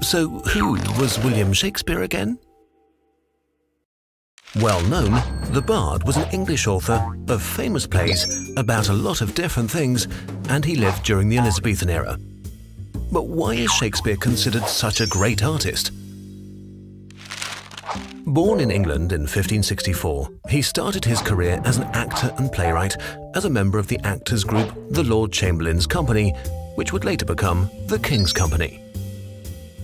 So who was William Shakespeare again? Well known, the Bard was an English author of famous plays about a lot of different things, and he lived during the Elizabethan era. But why is Shakespeare considered such a great artist? Born in England in 1564, he started his career as an actor and playwright as a member of the actors' group The Lord Chamberlain's Company, which would later become The King's Company.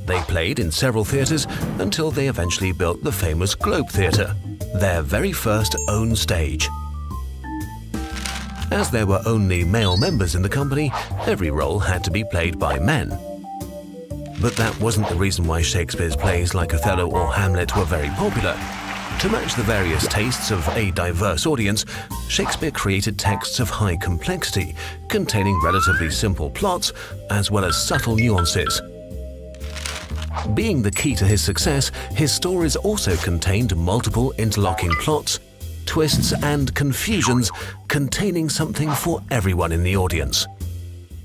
They played in several theatres until they eventually built the famous Globe Theatre, their very first own stage. As there were only male members in the company, every role had to be played by men. But that wasn't the reason why Shakespeare's plays like Othello or Hamlet were very popular. To match the various tastes of a diverse audience, Shakespeare created texts of high complexity, containing relatively simple plots as well as subtle nuances. Being the key to his success, his stories also contained multiple interlocking plots, twists and confusions, containing something for everyone in the audience.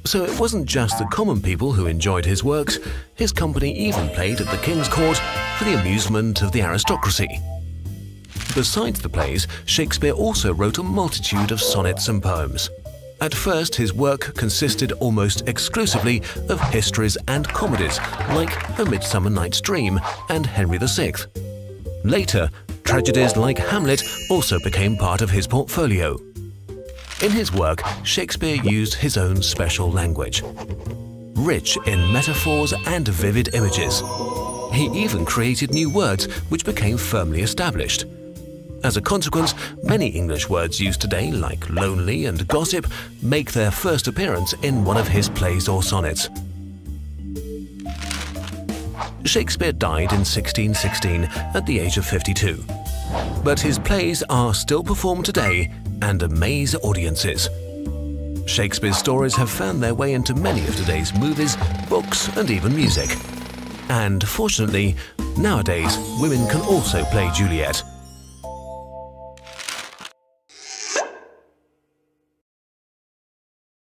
So it wasn't just the common people who enjoyed his works. His company even played at the King's Court for the amusement of the aristocracy. Besides the plays, Shakespeare also wrote a multitude of sonnets and poems. At first, his work consisted almost exclusively of histories and comedies, like A Midsummer Night's Dream and Henry VI. Later, tragedies like Hamlet also became part of his portfolio. In his work, Shakespeare used his own special language, rich in metaphors and vivid images. He even created new words which became firmly established. As a consequence, many English words used today, like lonely and gossip, make their first appearance in one of his plays or sonnets. Shakespeare died in 1616 at the age of 52. But his plays are still performed today and amaze audiences. Shakespeare's stories have found their way into many of today's movies, books, and even music. And fortunately, nowadays, women can also play Juliet.